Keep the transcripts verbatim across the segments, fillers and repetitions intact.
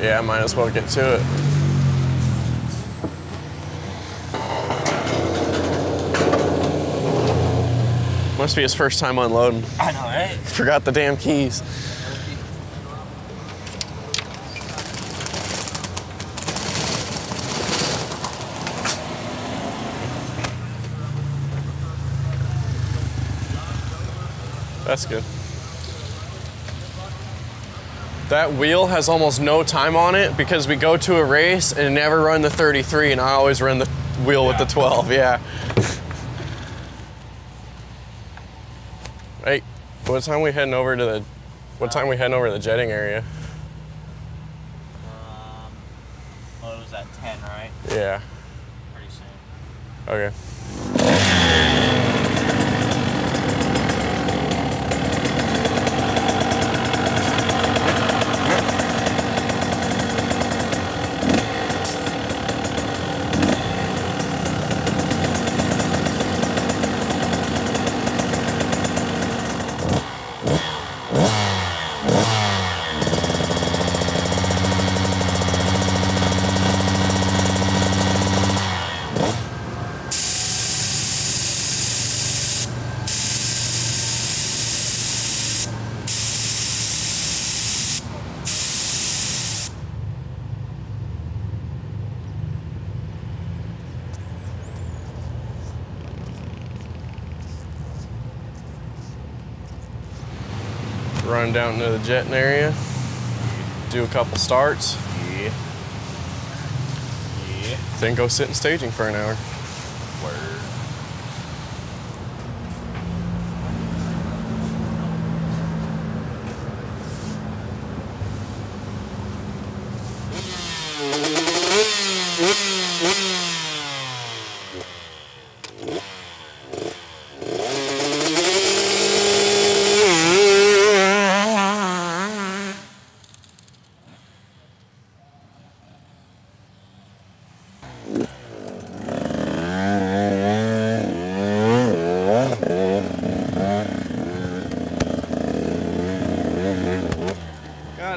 Yeah, I might as well get to it. Must be his first time unloading. I know, right? Forgot the damn keys. That's good. That wheel has almost no time on it because we go to a race and never run the thirty-three, and I always run the wheel, yeah, with the twelve, yeah. Hey, what time we heading over to the, what time we heading over to the jetting area? Um, well, it was at ten, right? Yeah. Pretty soon. Okay. Run down to the jetting area, do a couple starts, yeah, yeah, then go sit in staging for an hour. Word.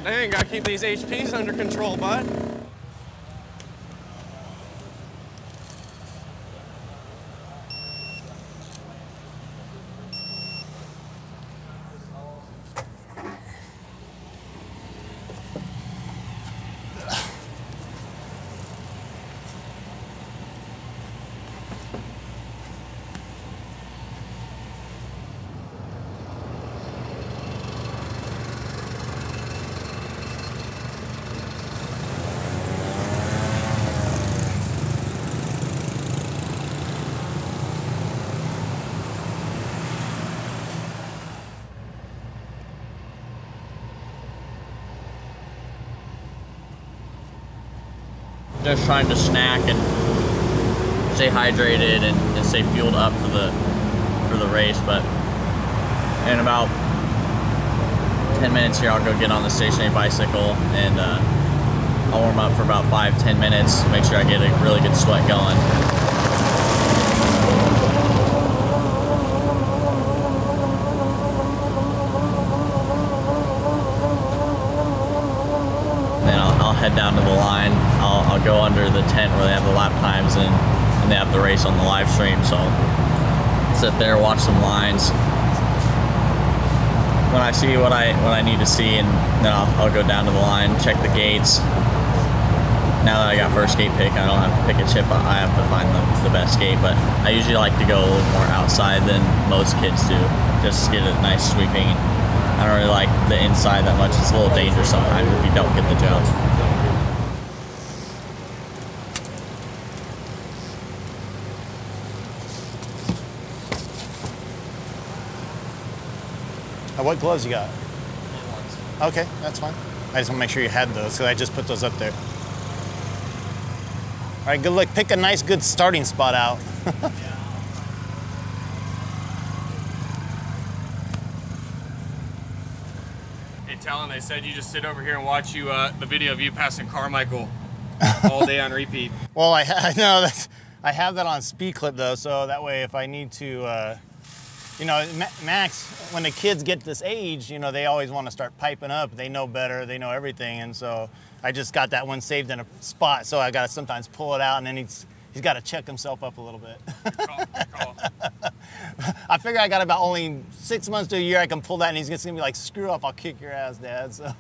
Dang, gotta keep these H Ps under control, bud. Just trying to snack and stay hydrated and, and stay fueled up for the for the race. But in about ten minutes here, I'll go get on the stationary bicycle and uh, I'll warm up for about five, ten minutes. Make sure I get a really good sweat going. Then I'll, I'll head down to the line. I'll, I'll go under the tent where they have the lap times and, and they have the race on the live stream, so I'll sit there, watch some lines. When I see what I what I need to see, and then I'll, I'll go down to the line, check the gates. Now that I got first gate pick, I don't have to pick a chip, I have to find the, the best gate, but I usually like to go a little more outside than most kids do, just to get a nice sweeping. I don't really like the inside that much, it's a little dangerous sometimes if you don't get the job. What gloves you got? Okay, that's fine. I just want to make sure you had those, because I just put those up there. All right, good luck. Pick a nice, good starting spot out. Hey, Talon, they said you just sit over here and watch you uh, the video of you passing Carmichael all day on repeat. Well, I, ha I know that's, I have that on speed clip, though, so that way if I need to... Uh, You know, Max, when the kids get this age, you know, they always want to start piping up. They know better, they know everything, and so I just got that one saved in a spot, so I got to sometimes pull it out, and then he's he's got to check himself up a little bit. Good call, good call. I figure I got about only six months to a year I can pull that, and he's just gonna be like, "Screw up, I'll kick your ass, Dad." So.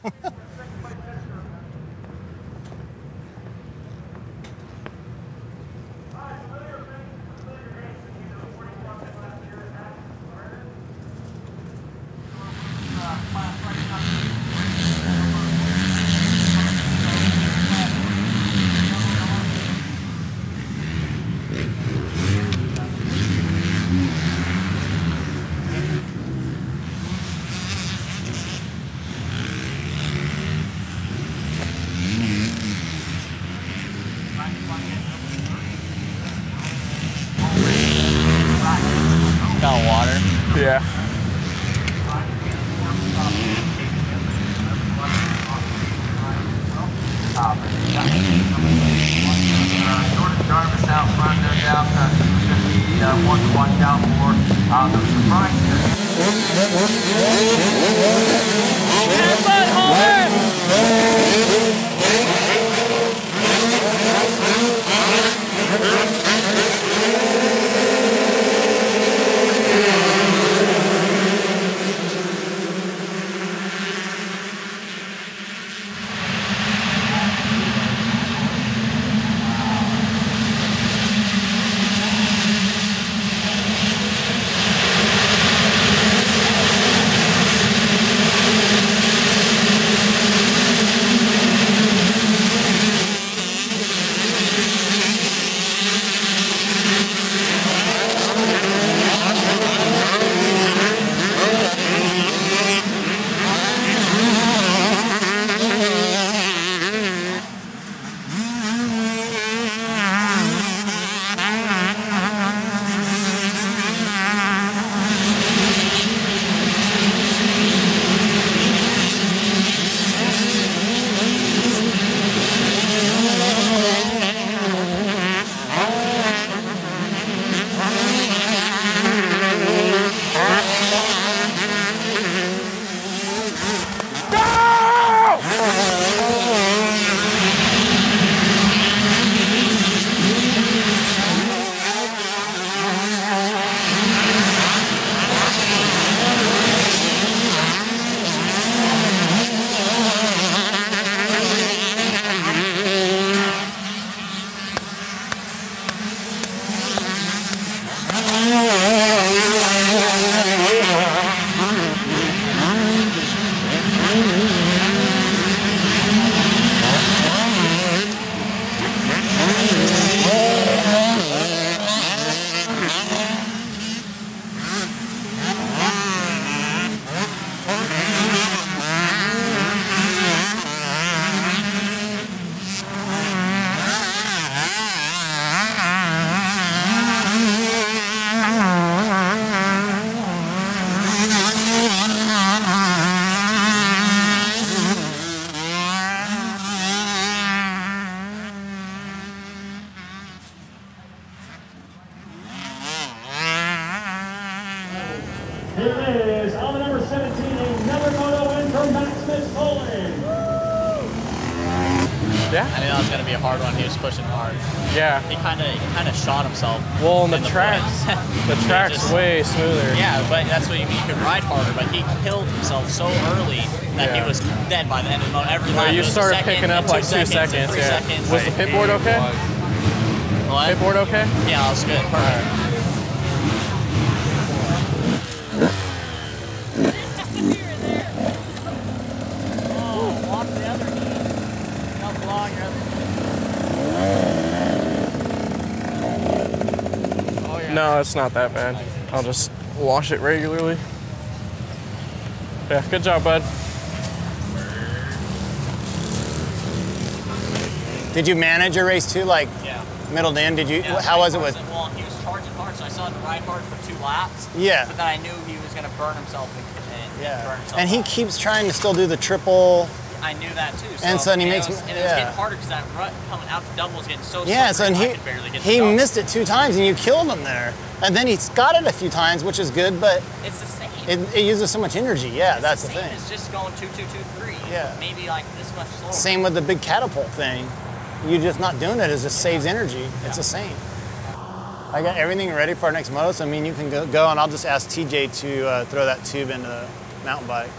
Started picking up like two seconds. Yeah. Was the pit board okay? What? Pit board okay? Yeah, it was good. Perfect. All right. No, it's not that bad. I'll just wash it regularly. Yeah, good job, bud. Did you manage your race too, like yeah. middle to end? Did you? Yeah, how was it with? Well, he was charging hard, so I saw him ride hard for two laps. Yeah. But then I knew he was going to burn himself and, and yeah. burn himself. And he up. keeps trying to still do the triple. I knew that too. So, and so and he and makes. It was, and it was yeah. getting harder because that rut coming out the double was getting so. Yeah. So and he I could barely get he missed it two times and you killed him there, and then he's got it a few times, which is good, but. It's the same. It, it uses so much energy, yeah, it's that's the, the thing. It's just going two, two, two, three. Yeah. Maybe like this much slower. Same with the big catapult thing. You're just not doing it, it just saves energy. Yeah. It's the same. I got everything ready for our next moto, so I mean, you can go, go and I'll just ask T J to uh, throw that tube into the mountain bike.